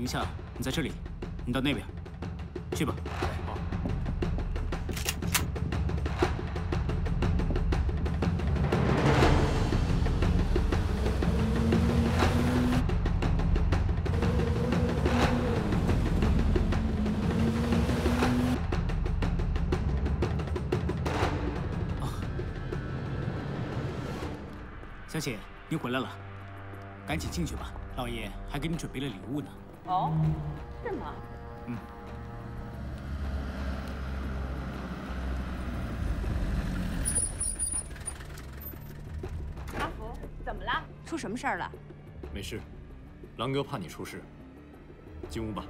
等一下，你在这里，你到那边去吧。 小姐，您回来了，赶紧进去吧，老爷还给你准备了礼物呢。哦，是吗？嗯。阿福，怎么了？出什么事儿了？没事，狼哥怕你出事，进屋吧。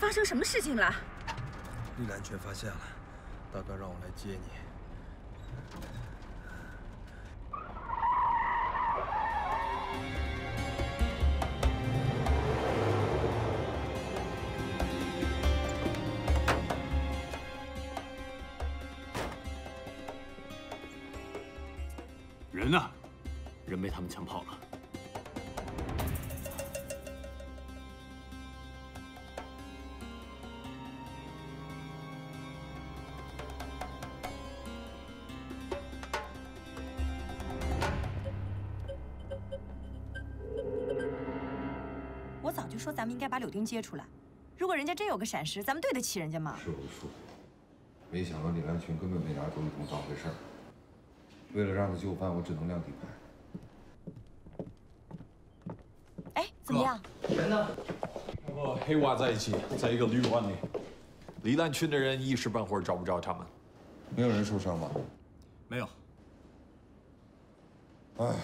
发生什么事情了？玉兰却发现了，大哥让我来接你。 说咱们应该把柳丁接出来，如果人家真有个闪失，咱们对得起人家吗？是我的错，没想到李兰群根本没拿周玉彤当回事儿。为了让他就范，我只能亮底牌。哎，怎么样？人呢？那个黑娃在一起，在一个旅馆里。李兰群的人一时半会儿找不着他们。没有人受伤吧？没有。哎。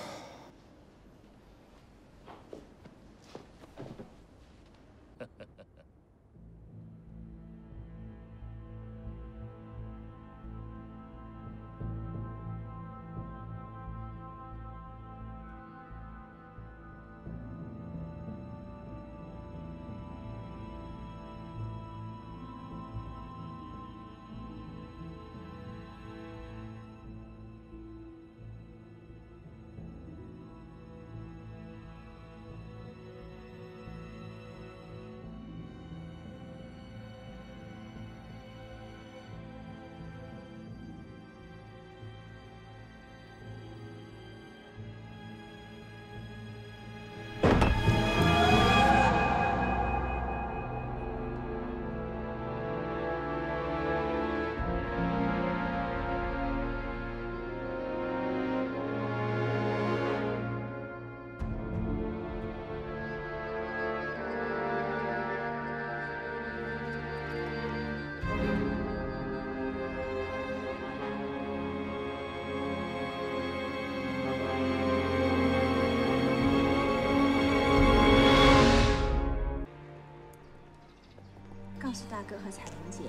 大哥和彩玲姐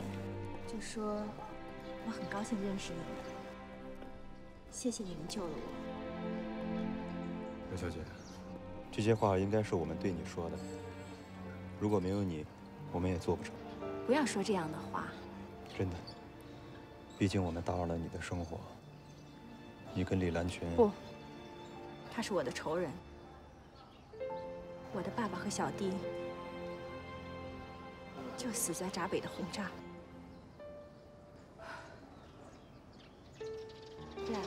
就说：“我很高兴认识你们，谢谢你们救了我。”刘小姐，这些话应该是我们对你说的。如果没有你，我们也做不成。不要说这样的话。真的，毕竟我们打扰了你的生活。你跟李兰群不，他是我的仇人，我的爸爸和小弟。 就死在闸北的轰炸。Jack，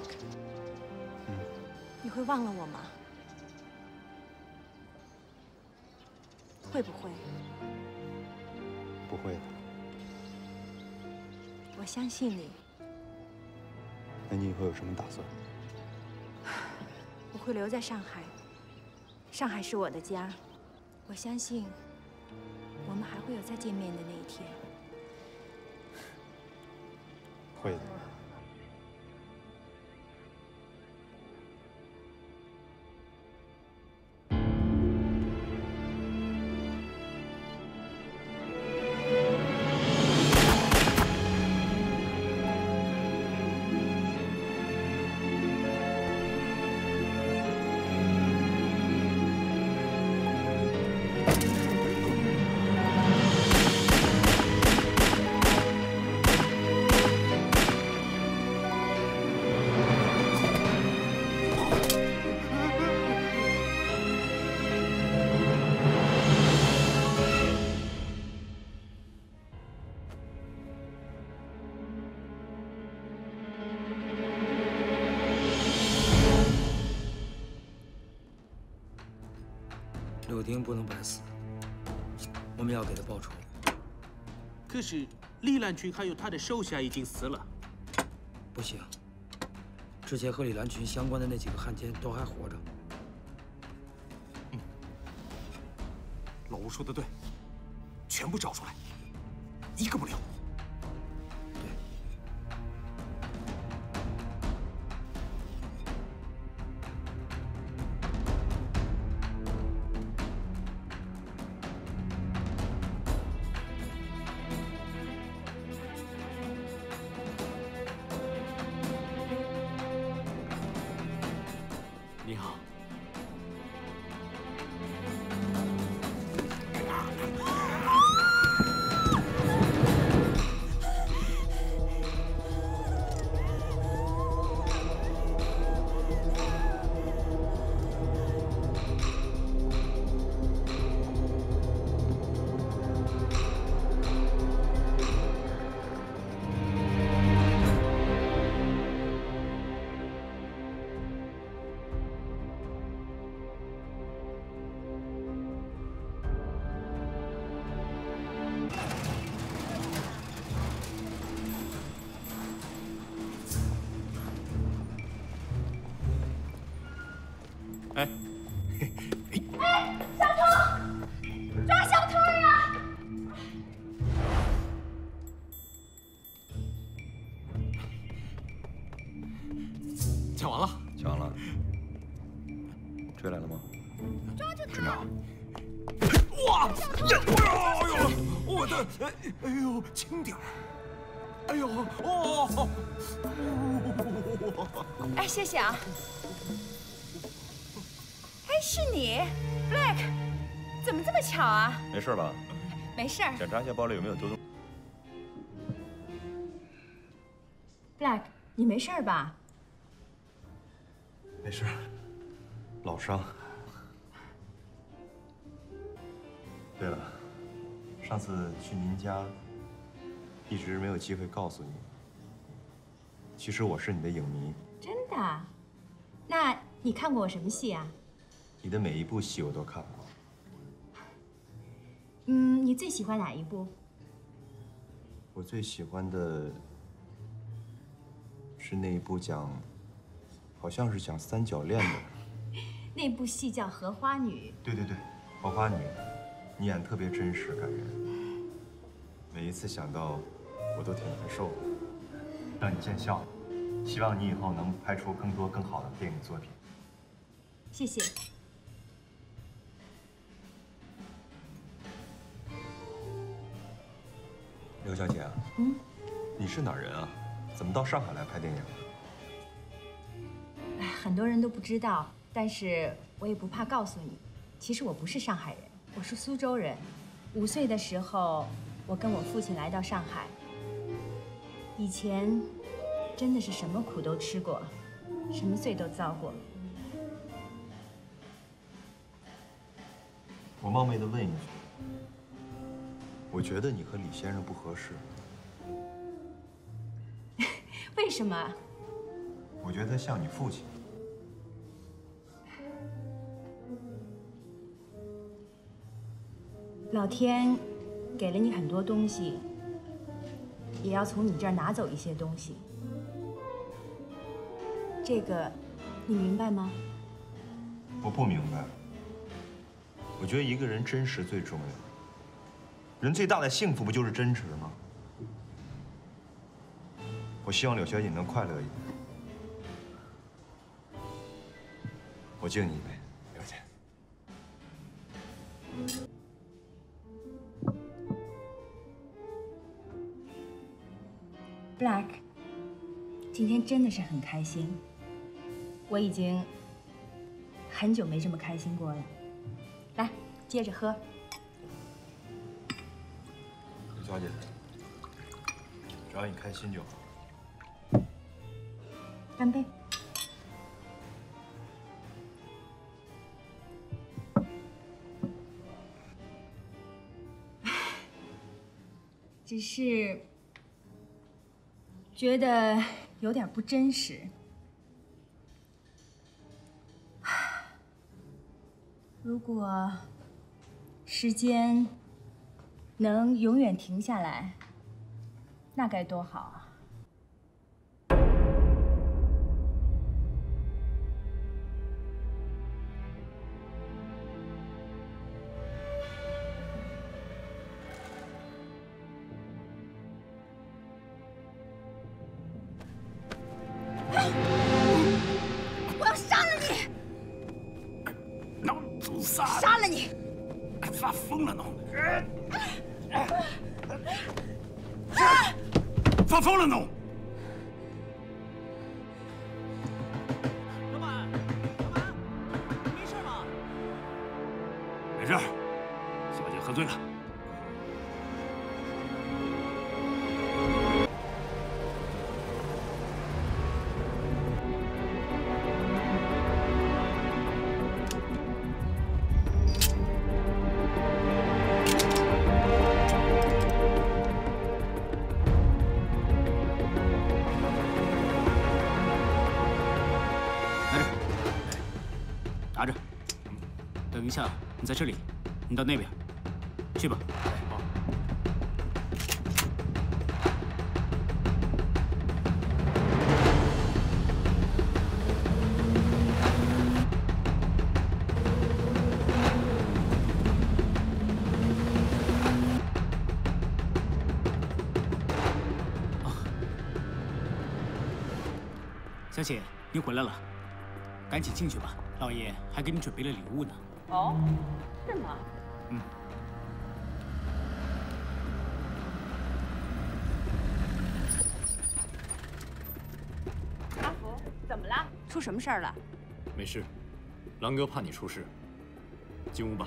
你会忘了我吗？会不会？不会的。我相信你。那你以后有什么打算？我会留在上海，上海是我的家。我相信，我们还会有再见面的那一天。会的。 柳丁不能白死，我们要给他报仇。可是栗兰群还有他的手下已经死了，不行。之前和李兰群相关的那几个汉奸都还活着。嗯，老吴说的对，全部找出来，一个不留。对。哎，谢谢啊！哎，是你 ，Black， 怎么这么巧啊？没事吧？没事。检查一下包里有没有丢东西。Black， 你没事吧？没事，老伤。对了，上次去您家，一直没有机会告诉你。 其实我是你的影迷，真的？那你看过我什么戏啊？你的每一部戏我都看过。嗯，你最喜欢哪一部？我最喜欢的是那一部讲，好像是讲三角恋的。那部戏叫《荷花女》。对对对，《荷花女》，你演特别真实感人，每一次想到我都挺难受的。 让你见笑，希望你以后能拍出更多更好的电影作品。谢谢。刘小姐啊，嗯，你是哪儿人啊？怎么到上海来拍电影？哎，很多人都不知道，但是我也不怕告诉你，其实我不是上海人，我是苏州人。5岁的时候，我跟我父亲来到上海。 以前真的是什么苦都吃过，什么罪都遭过。我冒昧的问一句，我觉得你和李先生不合适。为什么？我我觉得像你父亲。老天给了你很多东西，也要从你这儿拿走一些东西。这个，你明白吗？我不明白。我觉得一个人真实最重要。人最大的幸福不就是真实吗？ 我希望柳小姐能快乐一点。我敬你一杯，柳姐。Black， 今天真的是很开心，我已经很久没这么开心过了。来，接着喝。柳小姐，只要你开心就好。 干杯！只是觉得有点不真实。如果时间能永远停下来，那该多好啊！ 一下，你在这里，你到那边去吧。好。小姐，你回来了，赶紧进去吧，老爷还给你准备了礼物呢。 哦，是吗？嗯。阿福，怎么了？出什么事儿了？没事，狼哥怕你出事，进屋吧。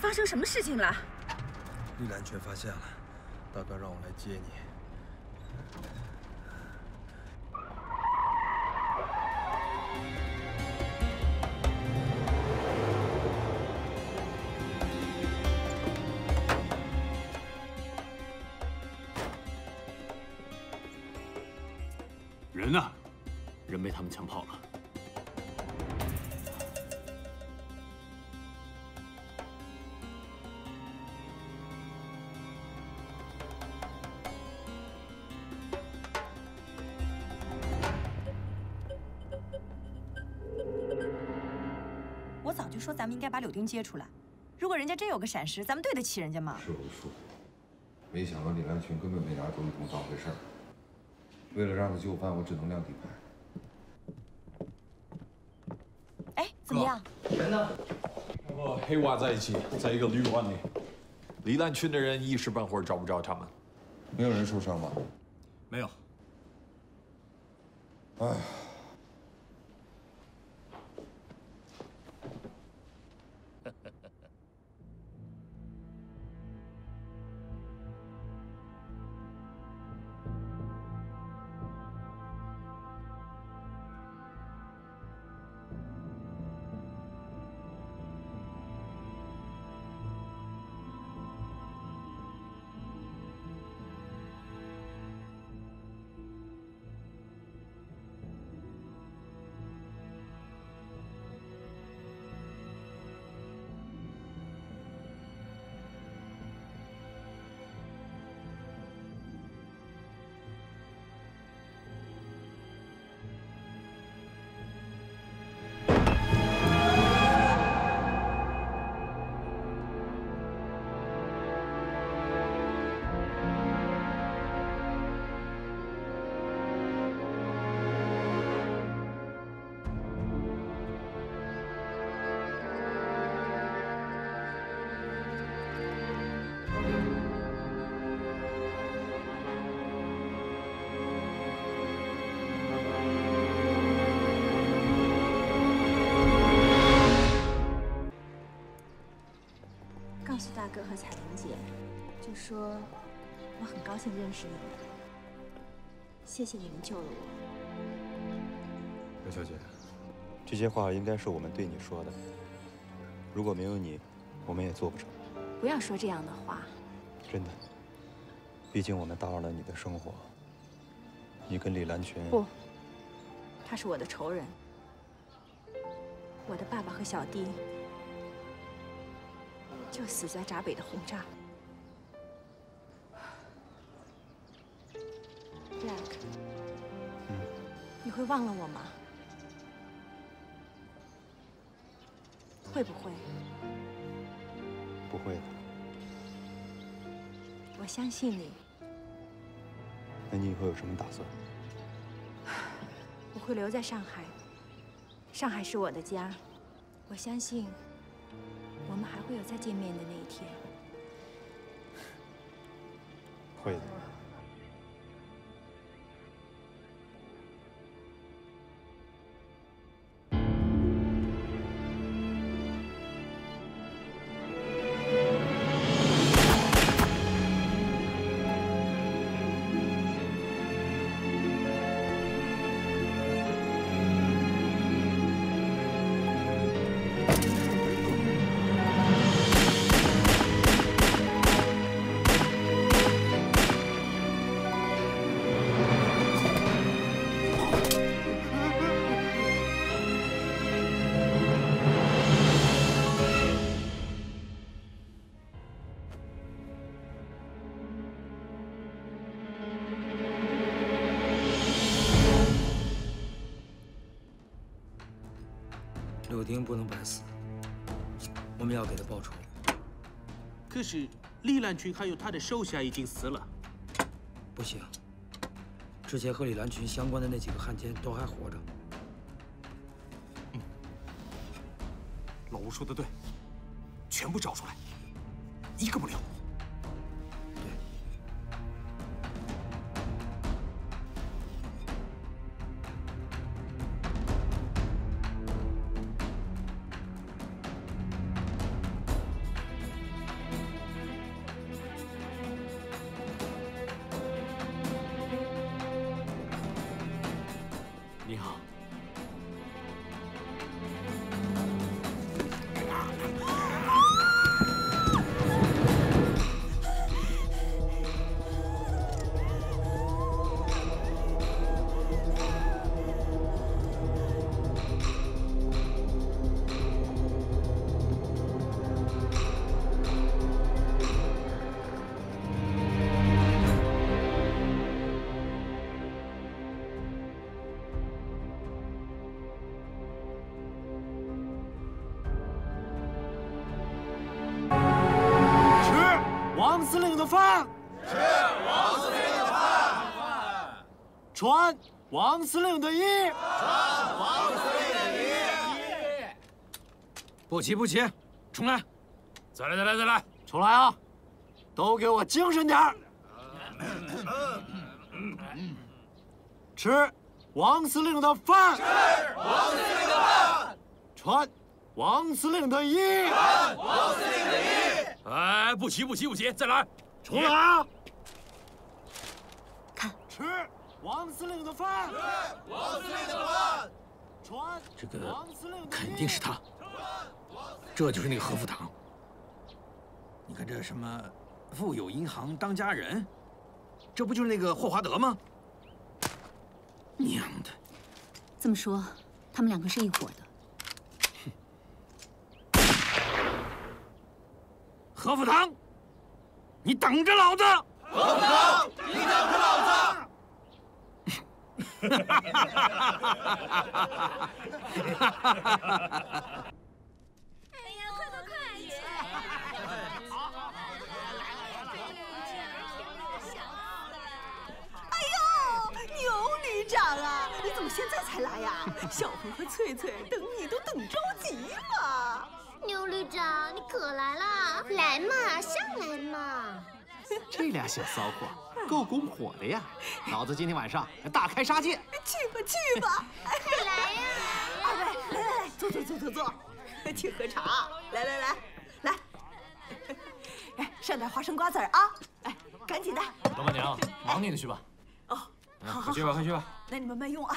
发生什么事情了？绿蓝犬发现了，大哥让我来接你。人呢？人被他们抢跑了。就说咱们应该把柳丁接出来。如果人家真有个闪失，咱们对得起人家吗？是有数，没想到李兰群根本没拿周玉彤当回事儿。为了让他就范，我只能亮底牌。哎，怎么样？人呢？他和黑娃在一起，在一个旅馆里。李兰群的人一时半会儿找不着他们。没有人受伤吧？没有。哎。 告诉大哥和彩玲姐，就说我很高兴认识你们，谢谢你们救了我。刘小姐，这些话应该是我们对你说的。如果没有你，我们也做不成。不要说这样的话。真的，毕竟我们打扰了你的生活。你跟李兰群不，他是我的仇人，我的爸爸和小弟。 就死在闸北的轰炸。Jack， 你会忘了我吗？会不会？不会的。我相信你。那你以后有什么打算？我会留在上海，上海是我的家，我相信。 我们还会有再见面的那一天。会的。柳丁不能白死，我们要给他报仇。可是李兰群还有他的手下已经死了，不行。之前和李兰群相关的那几个汉奸都还活着。嗯，老吴说的对，全部找出来，一个不留。的饭。是王司令的饭。传王司令的衣。传王司令的衣。不急不急，重来，再来，重来啊！都给我精神点儿。吃王司令的饭。是王司令的饭。传。 王司令的衣，王司令的衣。哎，不急，再来，重来啊！看，吃王司令的饭，王司令的饭。传这个肯定是他，这就是那个何福堂。你看这什么富有银行当家人，这不就是那个霍华德吗？娘的！这么说，他们两个是一伙的。 何福堂，你等着老子！何福堂，你等着老子！哎呀，快！哎呦，牛旅长啊，你怎么现在才来呀？小红和翠翠等你都等着急了。 牛旅长，你可来啦！来嘛，上来嘛！这俩小骚货够拱火的呀！老子今天晚上大开杀戒！去吧！快来呀！二位，来，坐，请喝茶。来，哎，上点花生瓜子啊！哎，赶紧的。老板娘，忙你的去吧。哦，好，快去吧。那你们慢用啊。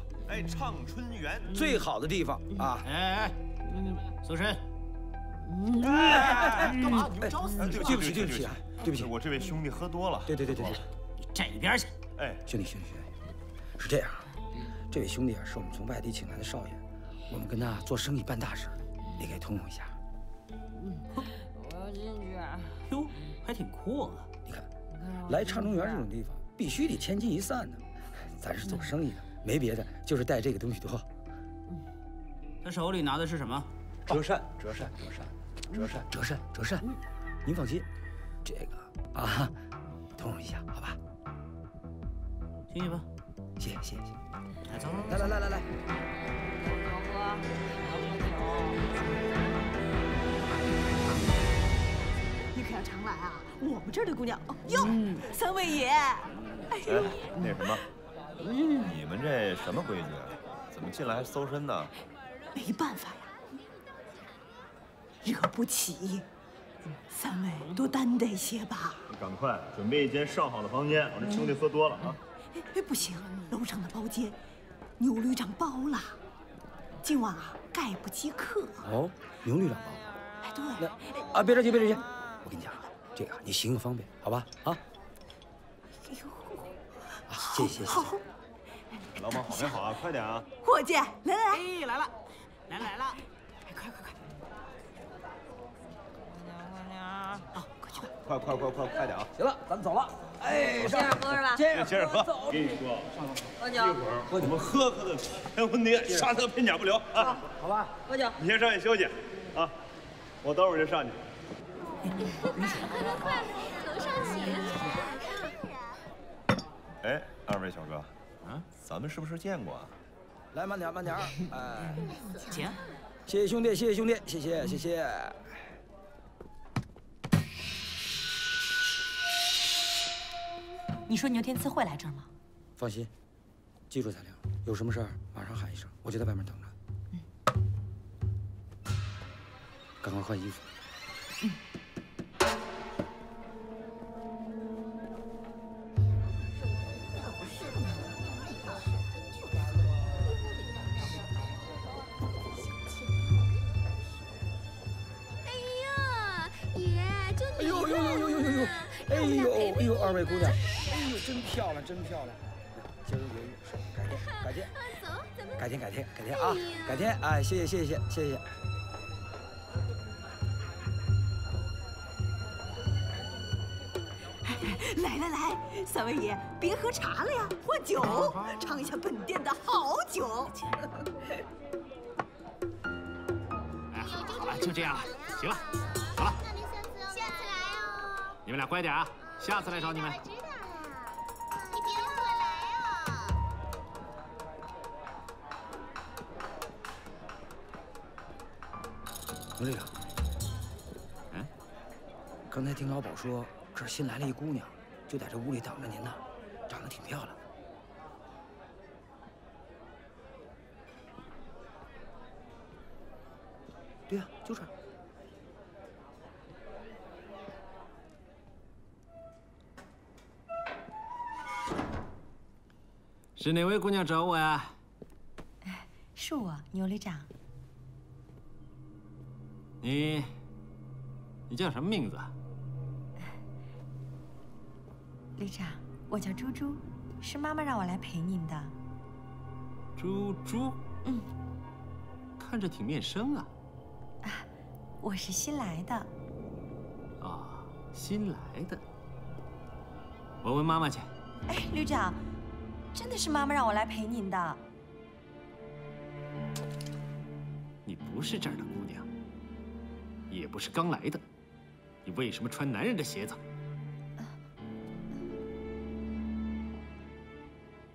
哎，畅春园最好的地方啊！哎，搜身。哎，干嘛？你们找死！对不起，我这位兄弟喝多了。对，你站一边去。哎，兄弟，是这样。 这位兄弟啊，是我们从外地请来的少爷，我们跟他做生意办大事，你给通融一下。我要进去。哟，还挺阔啊！你看，来畅春园这种地方，必须得千金一散呢。咱是做生意的，没别的，就是带这个东西多。他手里拿的是什么？折扇。您放心，这个啊，通融一下，好吧？进去吧。谢谢。 来，你可要常来啊！我们这儿的姑娘哟，三位爷，哎呦，那什么，你们这什么规矩啊？怎么进来还搜身呢？没办法呀，惹不起。三位多担待些吧。赶快准备一间上好的房间，我这兄弟喝多了啊！哎，不行，楼上的包间。 牛旅长包了，今晚啊概不及客。哦，牛旅长包了。哎，对。那啊，别着急，我跟你讲，这个你行个方便，好吧？啊。哎呦，谢谢。老板好没好啊？快点啊！伙计，来了，快！姑娘，好，快去吧。快点啊！行了，咱们走了。 哎，接着喝是吧？接着喝。我跟你说，喝酒，一会儿我们喝的天昏地暗，杀得片甲不留啊！好吧，喝酒。你先上去休息啊，我等会儿就上去。快，楼上请。哎，二位小哥，啊，咱们是不是见过啊？来，慢点。哎，请。谢谢兄弟，谢谢。 你说牛天赐会来这儿吗？放心，记住咱俩，有什么事儿马上喊一声，我就在外面等着。嗯，赶快换衣服。嗯。哎呀，爷，就你！哎呦！哎呦，二位姑娘，哎呦，真漂亮，真漂亮！节日节日，是改天，改天，走，咱们改天啊，改天啊！谢谢，谢谢。 来，三位爷，别喝茶了呀，喝酒，尝一下本店的好酒。哎，好了，就这样了，行了，好了。下次来哦。你们俩乖点啊，下次来找你们。我知道了，你别让我来哦。刘队长，嗯，刚才听老鸨说，这儿新来了一姑娘。 就在这屋里等着您呢，长得挺漂亮。对呀，就这儿。是哪位姑娘找我呀？是我，牛旅长。你叫什么名字？ 旅长，我叫猪猪，是妈妈让我来陪您的。猪猪，嗯，看着挺面生啊。啊，我是新来的。啊，新来的。我问妈妈去。哎，旅长，真的是妈妈让我来陪您的。你不是这儿的姑娘，也不是刚来的，你为什么穿男人的鞋子？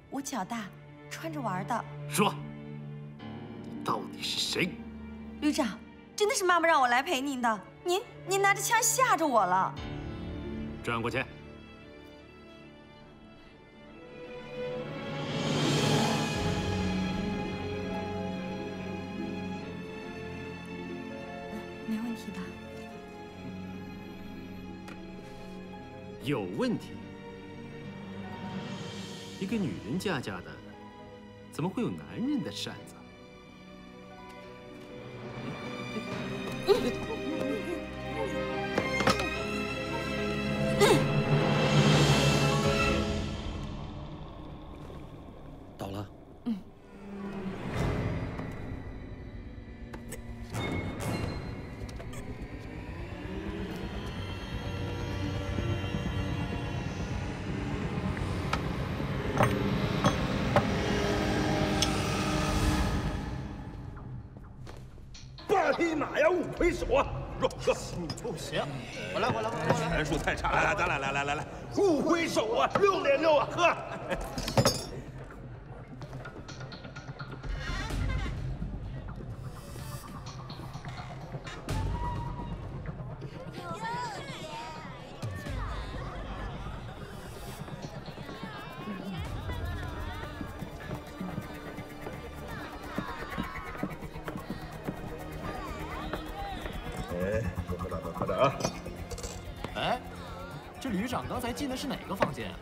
我脚大，穿着玩的。说，你到底是谁？旅长，真的是妈妈让我来陪您的。您拿着枪吓着我了。转过去。没问题吧？有问题。 一个女人家家的，怎么会有男人的扇子？倒了。嗯。为什么？若哥，你不行，我来，拳术太差了，来，咱俩来，互挥手啊，6连6啊，喝！进的是哪个房间啊？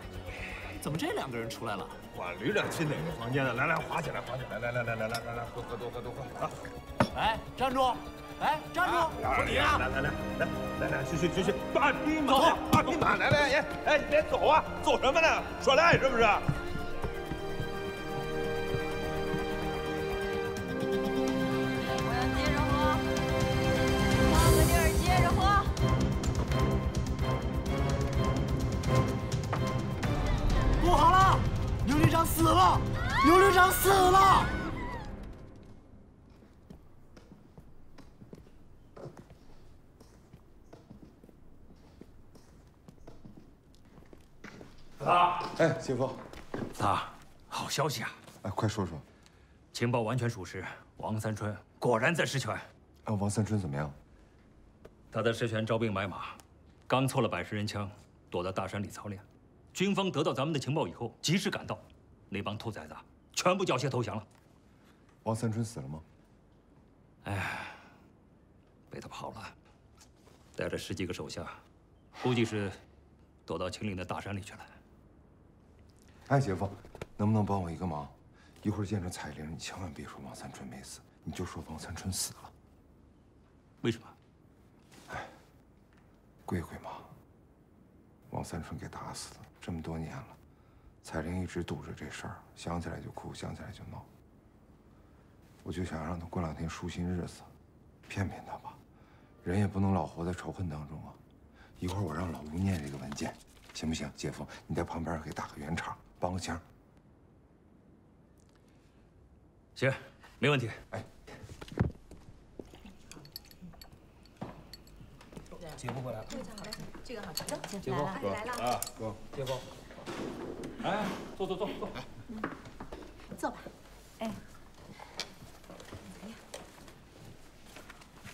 怎么这2个人出来了？管旅长进哪个房间了？来，划起来，来，多喝啊！哎，站住！哎，站住！我说你啊！来，咱俩去，八匹马，来，哎，你别走啊！走什么呢？耍赖是不是？ 死了！子堂，哎，姐夫，子堂，好消息啊！哎，快说说。情报完全属实，王三春果然在石泉。哎，王三春怎么样？他在石泉招兵买马，刚凑了50人枪，躲到大山里操练。军方得到咱们的情报以后，及时赶到。 那帮兔崽子全部缴械投降了。王三春死了吗？哎，被他跑了，带着10几个手下，估计是躲到秦岭的大山里去了。哎，姐夫，能不能帮我一个忙？一会儿见着彩玲，你千万别说王三春没死，你就说王三春死了。为什么？哎，龟妈，王三春给打死的。这么多年了，彩玲一直堵着这事儿，想起来就哭，想起来就闹。我就想让她过两天舒心日子，骗骗她吧。人也不能老活在仇恨当中啊。一会儿我让老吴念这个文件，行不行？姐夫，你在旁边给打个圆场，帮个腔。行，没问题。哎。 姐夫过来了，这个好吃，这个好吃。姐夫来了，啊，哥，姐夫，哎，坐坐坐坐，坐吧。哎，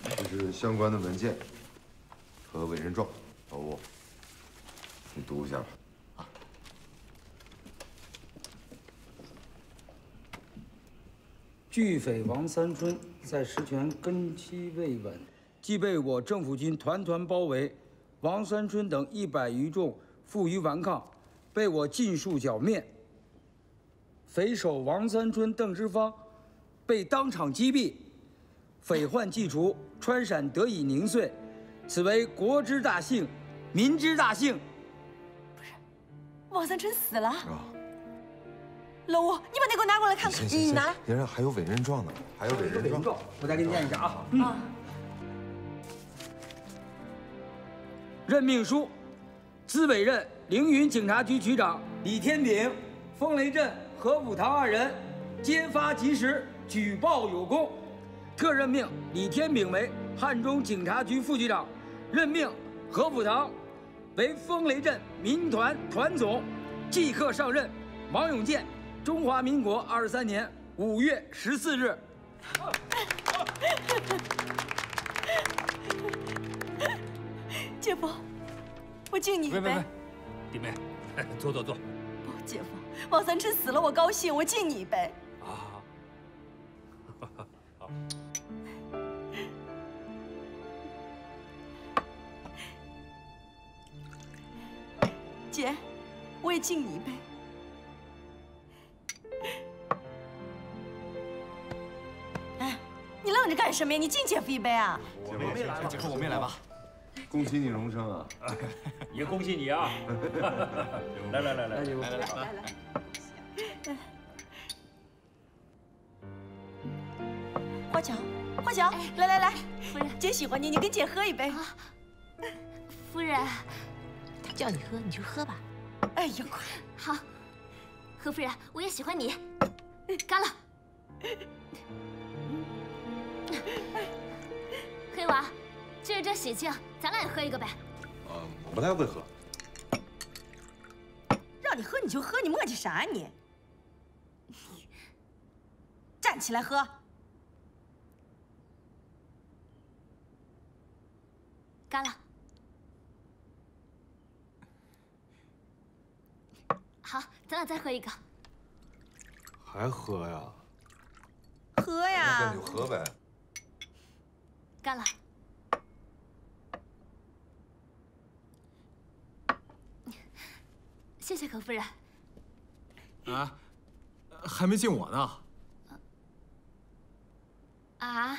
这是相关的文件和委任状，老吴，你读一下吧。啊。巨匪王三春在石泉根基未稳。 既被我政府军团团包围，王三春等100余众负隅顽抗，被我尽数剿灭。匪首王三春、邓之芳被当场击毙，匪患既除，川陕得以宁遂，此为国之大幸，民之大幸。不是，王三春死了。啊、老吴，你把那给我拿过来看看。你拿来。人家还有委任状呢，还有委任状。我再给你念一下啊。嗯。啊 任命书：兹委任凌云警察局局长李天鼎、风雷镇何武堂2人，揭发及时，举报有功。特任命李天鼎为汉中警察局副局长，任命何武堂为风雷镇民团团总，即刻上任。王永健，中华民国23年5月14日。 姐夫，我敬你一杯。别，弟妹，坐坐坐。不，姐夫，王三春死了，我高兴，我敬你一杯。啊，好。姐，我也敬你一杯。 你愣着干什么呀？你敬姐夫一杯啊！姐夫，姐夫，我们也来吧。恭喜你荣升啊！也恭喜你啊！来来来来，姐夫，来来来来。花桥，花桥，来来来，夫人，姐喜欢你，你跟姐喝一杯。夫人，他叫你喝你就喝吧。哎呦，好，何夫人，我也喜欢你，干了！ 黑娃，今儿这喜庆，咱俩也喝一个呗。我不太会喝。让你喝你就喝，你磨叽啥你？你站起来喝。干了。好，咱俩再喝一个。还喝呀？喝呀！那就喝呗。 干了！谢谢何夫人。啊，还没敬我呢。啊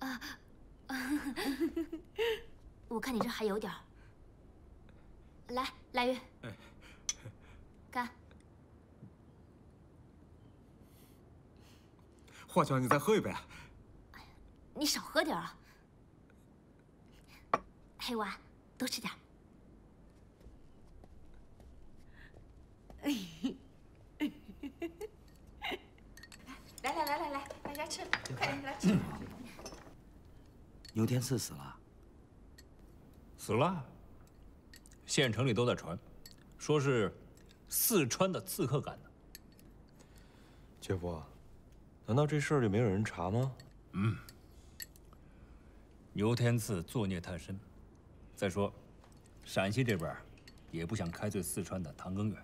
啊！我看你这还有点儿。来，来月，干！华强，你再喝一杯。 你少喝点啊，黑娃，多吃点。来来来来来，大家吃，快点来吃。牛天赐死了？死了。县城里都在传，说是四川的刺客干的。姐夫，难道这事儿就没有人查吗？嗯。 牛天赐作孽太深，再说，陕西这边也不想开罪四川的唐耕远，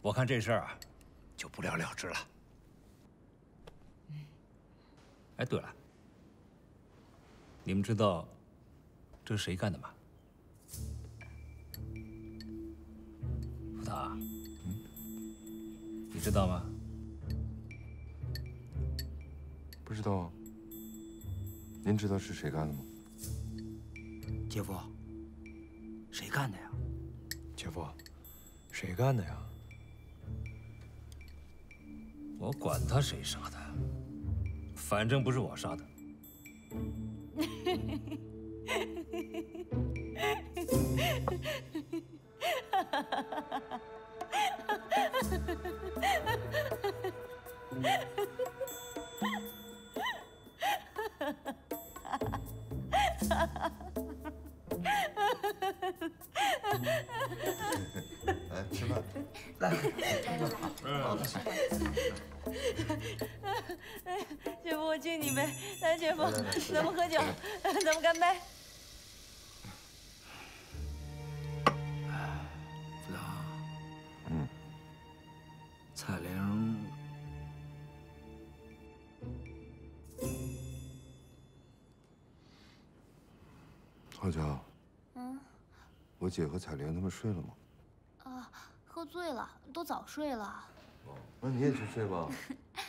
我看这事儿啊，就不了了之了。哎，对了，你们知道这是谁干的吗？福达，你知道吗？不知道啊。 您知道是谁干的吗？姐夫，谁干的呀？姐夫，谁干的呀？我管他谁杀的，反正不是我杀的。来吃饭，来，好了，姐夫，我敬你杯。来，姐夫，咱们喝酒，咱们干杯。啊，嗯，彩玲，阿娇。 我姐和彩莲他们睡了吗？啊，喝醉了，都早睡了。哦，那你也去睡吧。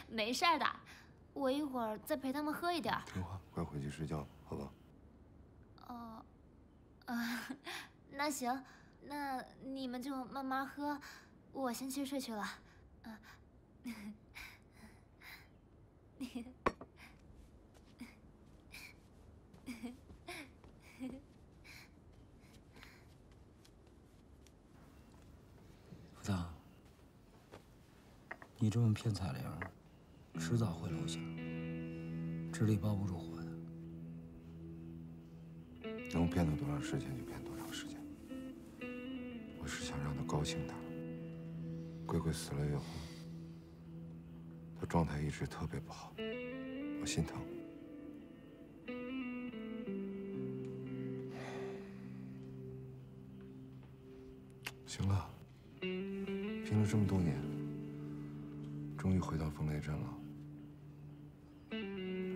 没事的，我一会儿再陪他们喝一点。听话，快回去睡觉，好吧？哦，啊，那行，那你们就慢慢喝，我先去睡去了。啊，你这么骗彩玲，迟早会露馅，纸里包不住火的。能骗她多长时间就骗多长时间。我是想让她高兴点。贵贵死了以后，她状态一直特别不好，我心疼。行了，拼了这么多年。 终于回到风雷镇了，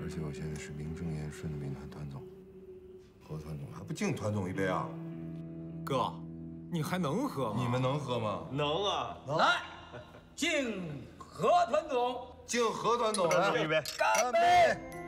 而且我现在是名正言顺的民团团总。侯团总还不敬团总一杯啊？哥，你还能喝吗？你们能喝吗？能啊！来，敬何团总，敬何团总一杯，干杯！